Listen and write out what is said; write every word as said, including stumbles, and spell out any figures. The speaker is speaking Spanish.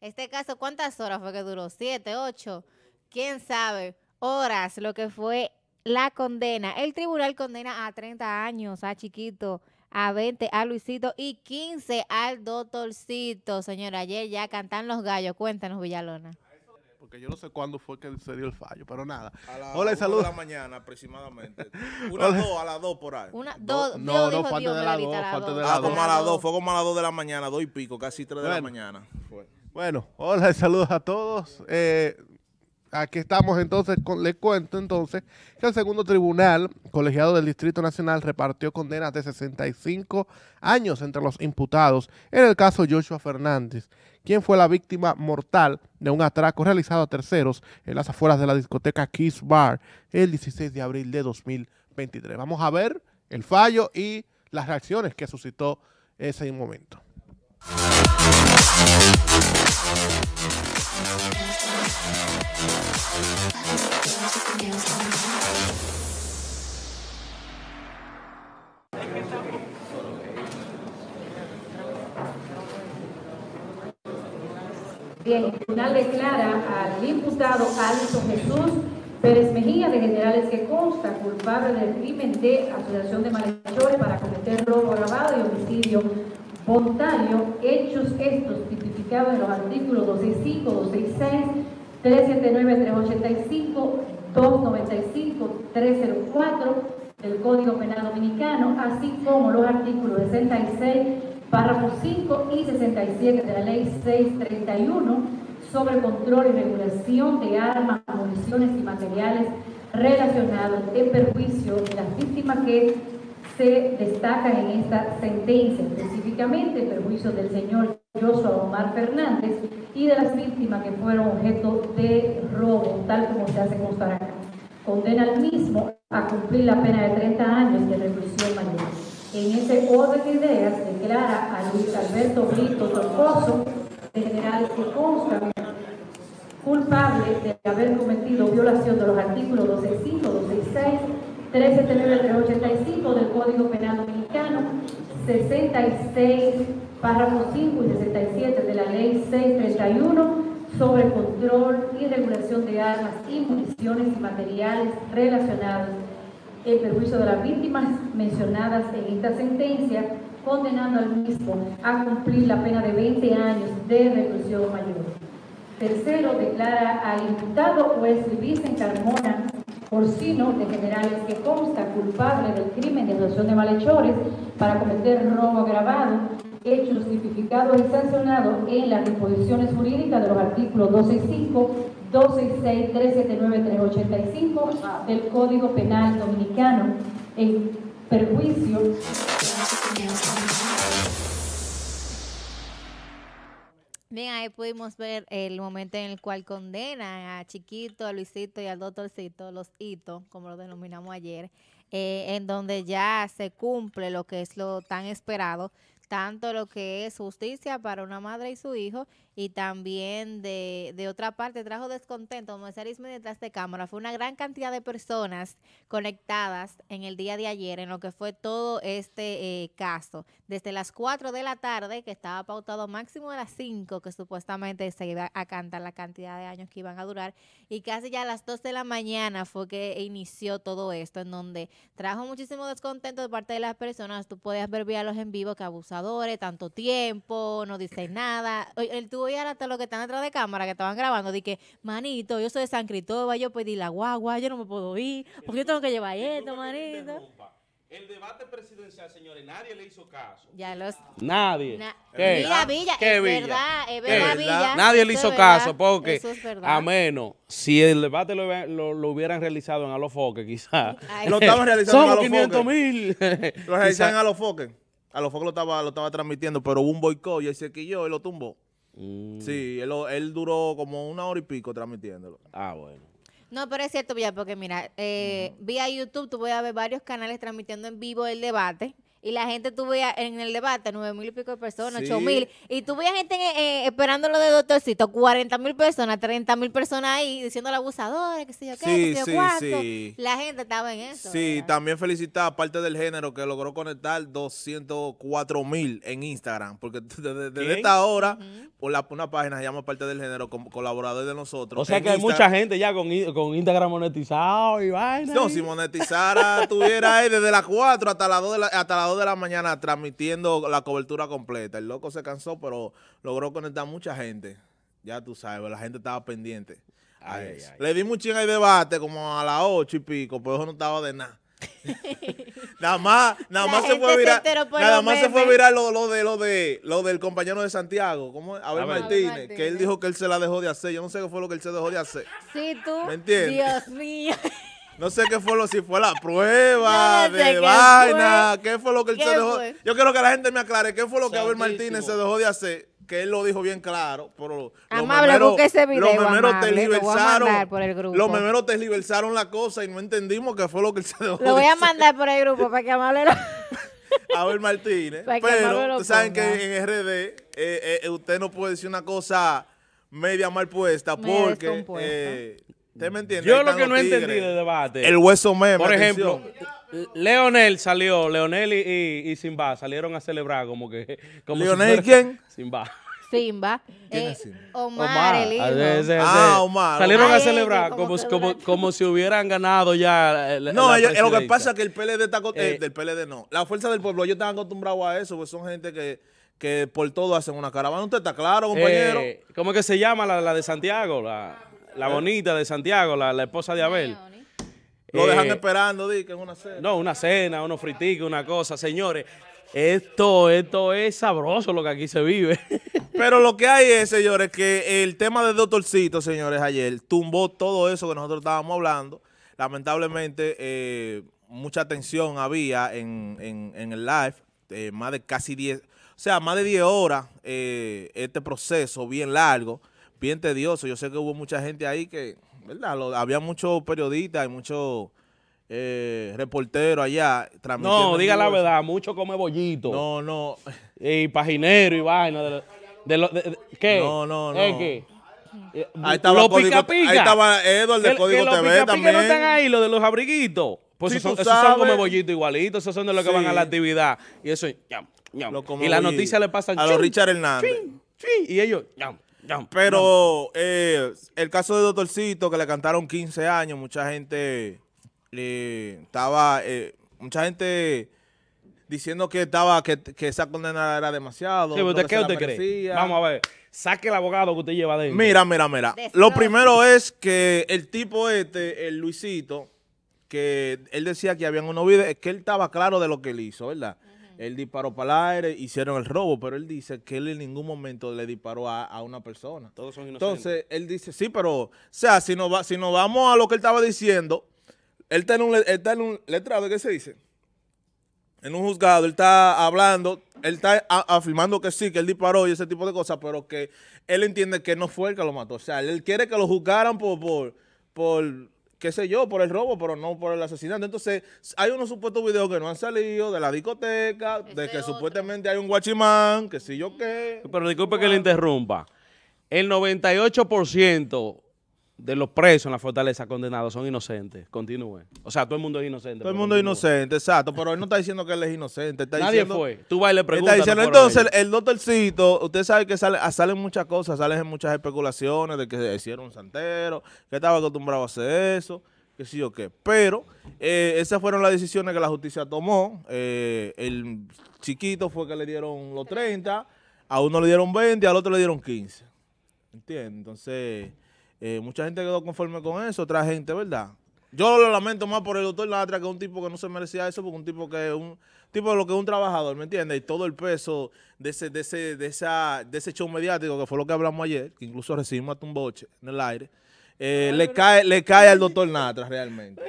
Este caso, ¿cuántas horas fue que duró? ¿Siete, ocho? ¿Quién sabe? Horas, lo que fue la condena. El tribunal condena a treinta años, a Chiquito, a veinte a Luisito y quince al Doctorcito. Señora, ayer ya cantan los gallos. Cuéntanos, Villalona. Porque yo no sé cuándo fue que se dio el fallo, pero nada. A la Hola y saludos. de la mañana aproximadamente. Una, dos, a las dos por ahí. Una, dos, do, no, no, falta de las dos. Ah, como a las dos, fue como a las dos de la mañana, dos y pico, casi tres de bueno. la mañana. Fue. Bueno, hola y saludos a todos. Eh, Aquí estamos entonces, con, les cuento entonces que el segundo tribunal colegiado del Distrito Nacional repartió condenas de sesenta y cinco años entre los imputados en el caso Joshua Fernández, quien fue la víctima mortal de un atraco realizado a terceros en las afueras de la discoteca Kiss Bar el dieciséis de abril de dos mil veintitrés. Vamos a ver el fallo y las reacciones que suscitó ese momento. Bien, el tribunal declara al imputado Alison Jesús Pérez Mejía de Generales que consta culpable del crimen de asociación de malhechores para cometer robo agravado y homicidio voluntario, hechos estos tipificados en los artículos doscientos sesenta y cinco, doscientos sesenta y seis, trescientos setenta y nueve, trescientos ochenta y cinco, doscientos noventa y cinco, trescientos cuatro del Código Penal Dominicano, así como los artículos sesenta y seis, párrafos cinco y sesenta y siete de la Ley seiscientos treinta y uno sobre control y regulación de armas, municiones y materiales relacionados en perjuicio de las víctimas que se destacan en esta sentencia, específicamente en perjuicio del señor Joshua Omar Fernández y de las víctimas que fueron objeto de robo, tal como se hace constar acá. Condena al mismo a cumplir la pena de treinta años de reclusión mayor. En ese orden de ideas, declara a Luis Alberto Brito Torcoso, de Generales que consta culpable de haber cometido violación de los artículos doscientos sesenta y cinco, doscientos sesenta y seis, trescientos setenta y nueve, trescientos ochenta y cinco del Código Penal Dominicano, sesenta y seis, párrafos cinco y sesenta y siete de la Ley seiscientos treinta y uno sobre el control y regulación de armas y municiones y materiales relacionados en perjuicio de las víctimas mencionadas en esta sentencia, condenando al mismo a cumplir la pena de veinte años de reclusión mayor. Tercero, declara al imputado Wesley Vicente Carmona Porcino de Generales que consta culpable del crimen de asociación de malhechores para cometer robo agravado, hechos tipificados y sancionados en las disposiciones jurídicas de los artículos doscientos sesenta y cinco, doscientos sesenta y seis, trescientos setenta y nueve, trescientos ochenta y cinco del Código Penal Dominicano en perjuicio. Bien, ahí pudimos ver el momento en el cual condenan a Chiquito, a Luisito y al Doctorcito, los hitos, como lo denominamos ayer, eh, en donde ya se cumple lo que es lo tan esperado, tanto lo que es justicia para una madre y su hijo, y también de, de otra parte trajo descontento, como decía Arisme detrás de cámara, fue una gran cantidad de personas conectadas en el día de ayer, en lo que fue todo este eh, caso, desde las cuatro de la tarde, que estaba pautado máximo a las cinco, que supuestamente se iba a cantar la cantidad de años que iban a durar, y casi ya a las dos de la mañana fue que inició todo esto, en donde trajo muchísimo descontento de parte de las personas. Tú podías ver vía los en vivo que abusaban tanto tiempo, no dice nada. El tubo y ahora hasta los que están detrás de cámara que estaban grabando, di que, manito, yo soy de San Cristóbal, yo pedí la guagua, yo no me puedo ir, porque yo tengo que llevar esto, manito. El debate presidencial, señores, nadie le hizo caso. Ya los... Nadie. Na ¿Qué? Villa, Villa, ¿Qué es Villa? verdad, es verdad, Villa. Nadie le hizo caso porque, es a menos, si el debate lo, lo, lo hubieran realizado en Alofoke, quizás. Lo estaban realizando en Alofoke. quinientos mil. Lo realizaban en Alofoke. Alofoke lo estaba, lo estaba transmitiendo, pero hubo un boicot y él se quilló y lo tumbó. Mm. Sí, él, él duró como una hora y pico transmitiéndolo. Ah, bueno. No, pero es cierto, Villa, porque mira, eh, mm. vía YouTube tú puedes ver varios canales transmitiendo en vivo el debate Y la gente, tú veías en el debate, nueve mil y pico de personas, ocho sí. mil. Y tú veías gente eh, esperando lo de doctorcito, cuarenta mil personas, treinta mil personas ahí, diciendo al abusador, que sé yo qué, sí, que sé yo sí, cuánto. Sí. La gente estaba en eso. Sí, ¿verdad? También felicitar a parte del género que logró conectar doscientos cuatro mil en Instagram. Porque desde, desde esta hora, uh-huh. por la, una página se llama Parte del Género, como colaborador de nosotros. O sea que Instagram. Hay mucha gente ya con, con Instagram monetizado y vaina. No, y... si monetizara, estuviera ahí desde las cuatro hasta las dos de la, hasta las de la mañana transmitiendo la cobertura completa. El loco se cansó, pero logró conectar mucha gente. Ya tú sabes, la gente estaba pendiente. A ay, eso. Ay, le di un ching al debate como a las ocho y pico, pero eso no estaba de nada. nada más, nada más se fue viral. Nada más se fue viral lo, lo de lo de lo del compañero de Santiago, como Abel Martínez, Martínez, que él dijo que él se la dejó de hacer. Yo no sé qué fue lo que él se dejó de hacer. Sí, tú. ¿Me entiendes? Dios mío. No sé qué fue lo, si fue la prueba no sé de qué vaina, fue. qué fue lo que él se dejó. Fue? Yo quiero que la gente me aclare qué fue lo que Abel Martínez se dejó de hacer, que él lo dijo bien claro. Pero amable, memeros, busque ese video, los memeros amable, tergiversaron, por el grupo. Los memeros tergiversaron la cosa y no entendimos qué fue lo que él se dejó de hacer. Lo voy a mandar por el grupo para que Amable lo... Abel Martínez, pero ustedes saben que en R D eh, eh, usted no puede decir una cosa media mal puesta media porque... Eh, ¿Usted me entiende? Yo lo que no entendí del debate. El hueso meme. Por ejemplo, atención. Leonel salió, Leonel y, y, y Simba salieron a celebrar como que... Como ¿Leonel si quién? Simba. Simba. ¿Quién eh, es Simba? Omar, Omar el hijo. Ese, ese. Ah, Omar. Salieron Omar. a celebrar como, como, como si hubieran ganado ya. El, no, ellos, lo que pasa es que el P L D está... Eh, eh, del P L D no. La Fuerza del Pueblo, ellos están acostumbrados a eso, pues son gente que... que por todo hacen una caravana. ¿Usted está claro, compañero? Eh, ¿Cómo es que se llama la, la de Santiago? La... La bonita de Santiago, la, la esposa de Abel. Lo dejan eh, esperando, di, que es una cena. No, una cena, unos friticos, una cosa. Señores, esto, esto es sabroso lo que aquí se vive. Pero lo que hay es, señores, que el tema de doctorcito, señores, ayer tumbó todo eso que nosotros estábamos hablando. Lamentablemente, eh, mucha tensión había en, en, en el live. Eh, más de casi diez, o sea, más de diez horas eh, este proceso bien largo. Bien tedioso. Yo sé que hubo mucha gente ahí que, ¿verdad? Lo, había muchos periodistas y muchos eh, reporteros allá. No, diga la verdad, mucho come bollito. No, no. Y paginero y vaina. De, de, de, de, ¿Qué? No, no, no. ¿Eh, qué? Ahí estaba lo Código, pica, pica. Ahí estaba Edward del Código T V pica, pica también. ¿No están ahí los de los abriguitos? Pues sí, esos, son, esos son come bollito igualitos, esos son de los sí. que van a la actividad. Y eso, ñam, ñam. Y las noticias le pasan a los Richard Hernández. Ching, ching, y ellos, ñam. Pero eh, el caso de doctorcito, que le cantaron quince años, mucha gente eh, estaba, eh, mucha gente diciendo que estaba, que, que esa condena era demasiado. Sí, ¿usted qué usted cree? Vamos a ver, saque el abogado que usted lleva de él. Mira, mira, mira. Lo primero es que el tipo este, el Luisito, que él decía que habían unos videos, es que él estaba claro de lo que él hizo, ¿verdad? Él disparó para el aire, hicieron el robo, pero él dice que él en ningún momento le disparó a, a una persona. Todos son inocentes. Entonces, él dice, sí, pero, o sea, si nos va, si nos vamos a lo que él estaba diciendo, él está en un, él está en un letrado, ¿qué se dice? En un juzgado, él está hablando, él está a, afirmando que sí, que él disparó y ese tipo de cosas, pero que él entiende que no fue el que lo mató. O sea, él quiere que lo juzgaran por... por, por qué sé yo, por el robo, pero no por el asesinato. Entonces, hay unos supuestos videos que no han salido de la discoteca, este de que otro. Supuestamente hay un guachimán, que sí yo qué. Pero disculpe wow. que le interrumpa. El noventa y ocho por ciento de los presos en la fortaleza condenados son inocentes. Continúe. O sea, todo el mundo es inocente. Todo el mundo es inocente, exacto. Pero él no está diciendo que él es inocente. Está Nadie diciendo, fue. Tú vas y le preguntas. Está diciendo, entonces, el, el doctorcito, usted sabe que sale, salen muchas cosas, salen muchas especulaciones de que se hicieron un santero, que estaba acostumbrado a hacer eso, que sí o qué. Pero eh, esas fueron las decisiones que la justicia tomó. Eh, el chiquito fue que le dieron los treinta, a uno le dieron veinte, al otro le dieron quince. ¿Entiendes? Entonces... Eh, mucha gente quedó conforme con eso, otra gente, ¿verdad? Yo lo lamento más por el doctor Natra, que es un tipo que no se merecía eso, porque un tipo que es un tipo de lo que es un trabajador, ¿me entiendes? Y todo el peso de ese, de ese, de esa, de ese show mediático, que fue lo que hablamos ayer, que incluso recibimos hasta un boche en el aire, eh, le cae, le cae al doctor Natra realmente.